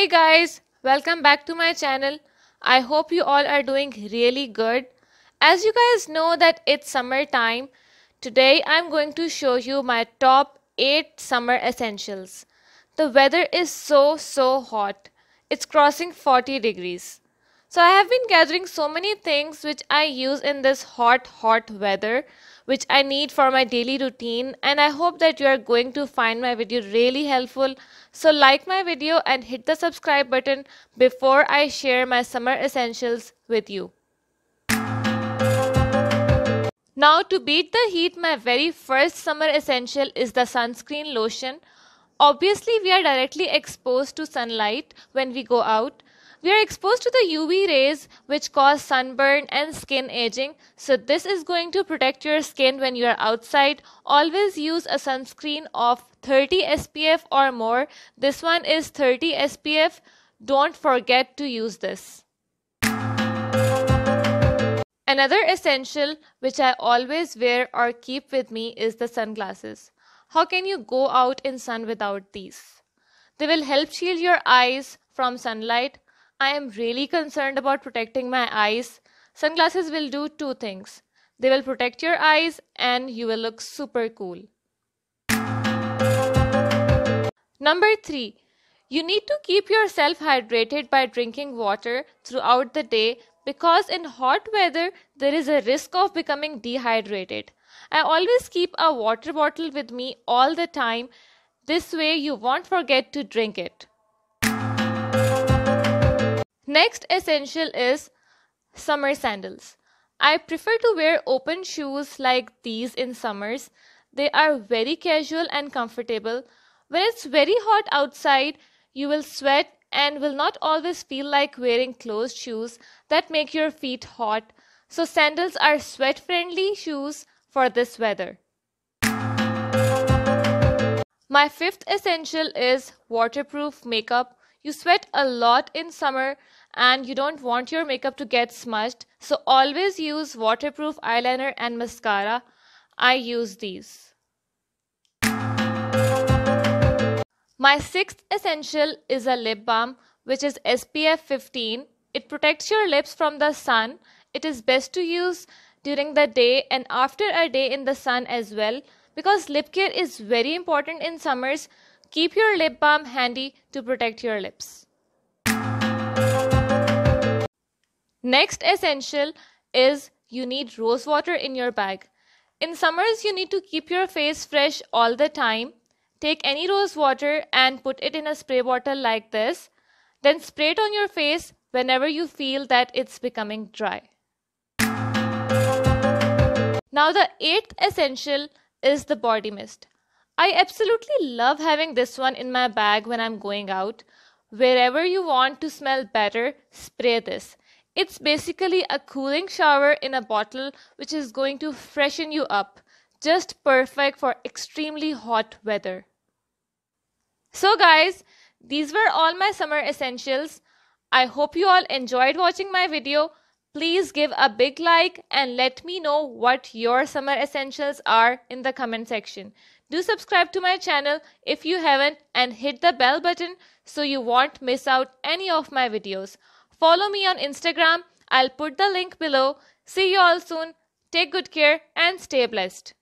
Hi guys, welcome back to my channel. I hope you all are doing really good. As you guys know that it's summer time, today I'm going to show you my top 8 summer essentials. The weather is so hot. It's crossing 40 degrees. So I have been gathering so many things which I use in this hot weather, which I need for my daily routine, and I hope that you are going to find my video really helpful. So like my video and hit the subscribe button before I share my summer essentials with you. Now, to beat the heat, my very first summer essential is the sunscreen lotion. Obviously, we are directly exposed to sunlight when we go out. We are exposed to the UV rays which cause sunburn and skin aging. So this is going to protect your skin when you are outside. Always use a sunscreen of 30 SPF or more. This one is 30 SPF. Don't forget to use this. Another essential which I always wear or keep with me is the sunglasses. How can you go out in sun without these? They will help shield your eyes from sunlight. I am really concerned about protecting my eyes. Sunglasses will do two things. They will protect your eyes and you will look super cool. Number 3. You need to keep yourself hydrated by drinking water throughout the day because in hot weather there is a risk of becoming dehydrated. I always keep a water bottle with me all the time. This way you won't forget to drink it. Next essential is summer sandals. I prefer to wear open shoes like these in summers. They are very casual and comfortable. When it's very hot outside, you will sweat and will not always feel like wearing closed shoes that make your feet hot. So sandals are sweat-friendly shoes for this weather. My fifth essential is waterproof makeup. You sweat a lot in summer and you don't want your makeup to get smudged, so always use waterproof eyeliner and mascara. I use these. My sixth essential is a lip balm which is SPF 15. It protects your lips from the sun. It is best to use during the day and after a day in the sun as well, because lip care is very important in summers. Keep your lip balm handy to protect your lips. Next essential is you need rose water in your bag. In summers, you need to keep your face fresh all the time. Take any rose water and put it in a spray bottle like this. Then spray it on your face whenever you feel that it's becoming dry. Now the eighth essential is the body mist. I absolutely love having this one in my bag when I'm going out. Wherever you want to smell better, spray this. It's basically a cooling shower in a bottle which is going to freshen you up. Just perfect for extremely hot weather. So guys, these were all my summer essentials. I hope you all enjoyed watching my video. Please give a big like and let me know what your summer essentials are in the comment section. Do subscribe to my channel if you haven't and hit the bell button so you won't miss out any of my videos. Follow me on Instagram. I'll put the link below. See you all soon. Take good care and stay blessed.